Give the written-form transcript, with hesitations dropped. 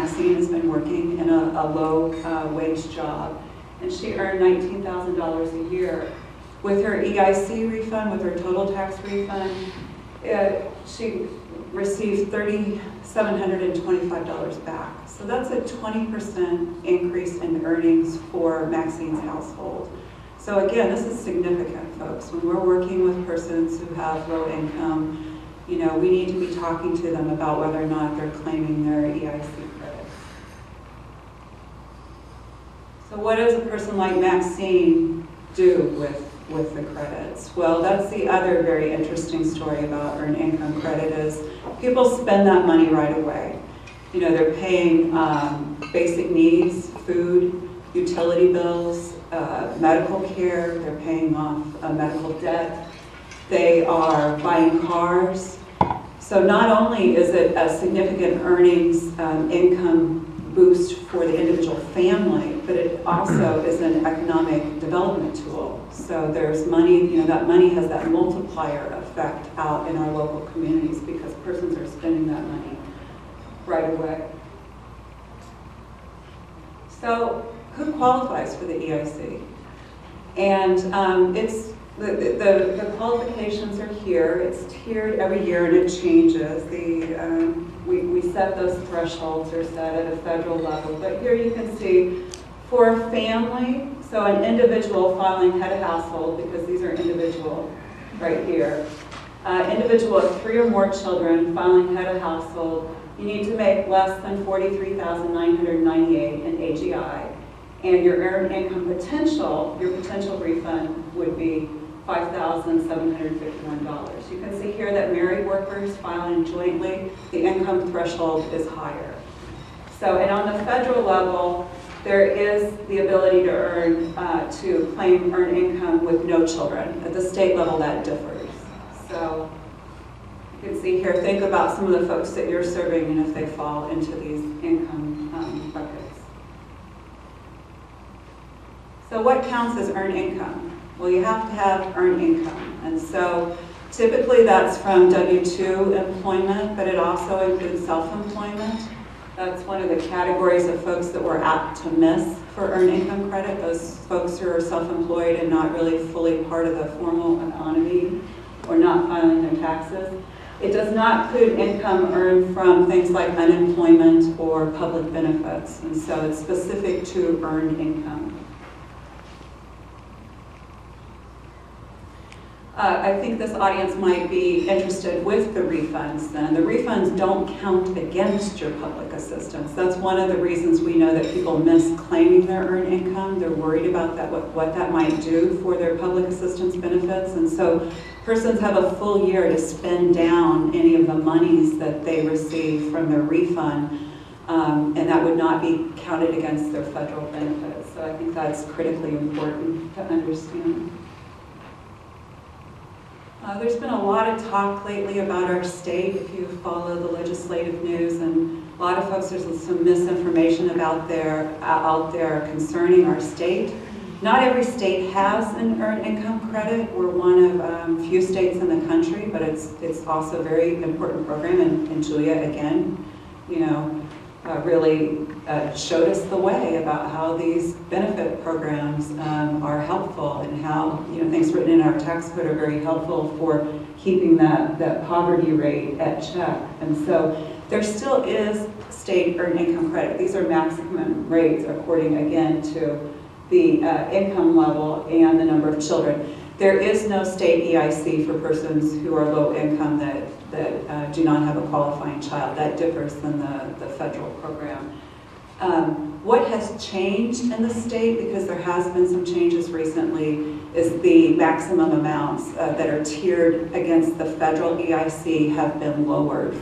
Maxine has been working in a low-wage job, and she earned $19,000 a year. With her EIC refund, with her total tax refund, she received $3,725 back. So that's a 20% increase in earnings for Maxine's household. So again, this is significant, folks. When we're working with persons who have low income, you know, we need to be talking to them about whether or not they're claiming their EIC credits. So what does a person like Maxine do with the credits? Well, that's the other very interesting story about earned income credit is people spend that money right away. You know, they're paying basic needs, food, utility bills, medical care, they're paying off medical debt, they are buying cars. So not only is it a significant earnings income boost for the individual family, but it also is an economic development tool. So there's money, you know, that money has that multiplier effect out in our local communities because persons are spending that money right away. So who qualifies for the EIC? And it's the qualifications are here. It's tiered every year and it changes. We set those thresholds, are set at a federal level. But here you can see for a family, so an individual filing head of household, because these are individual right here. Individual of 3 or more children filing head of household, you need to make less than $43,998 in AGI. And your earned income potential, your potential refund would be $5,751. You can see here that married workers filing jointly, the income threshold is higher. So, and on the federal level, there is the ability to earn, to claim earned income with no children. At the state level, that differs. So, you can see here, think about some of the folks that you're serving and if they fall into these income buckets. So what counts as earned income? Well, you have to have earned income. And so typically that's from W-2 employment, but it also includes self-employment. That's one of the categories of folks that we're apt to miss for earned income credit, those folks who are self-employed and not really fully part of the formal economy or not filing their taxes. It does not include income earned from things like unemployment or public benefits. And so it's specific to earned income. I think this audience might be interested with the refunds then. The refunds don't count against your public assistance. That's one of the reasons we know that people miss claiming their earned income. They're worried about that, what that might do for their public assistance benefits. And so persons have a full year to spend down any of the monies that they receive from their refund, and that would not be counted against their federal benefits. So I think that's critically important to understand. There's been a lot of talk lately about our state, if you follow the legislative news, and a lot of folks, there's some misinformation about out there concerning our state. Not every state has an earned income credit. We're one of few states in the country, but it's also a very important program, and Julia, again, you know, really showed us the way about how these benefit programs are helpful and how, you know, things written in our tax code are very helpful for keeping that poverty rate at check. And so there still is state earned income credit. These are maximum rates according, again, to the income level and the number of children. There is no state EIC for persons who are low income that do not have a qualifying child. That differs than the federal program. What has changed in the state, because there has been some changes recently, is the maximum amounts that are tiered against the federal EIC have been lowered.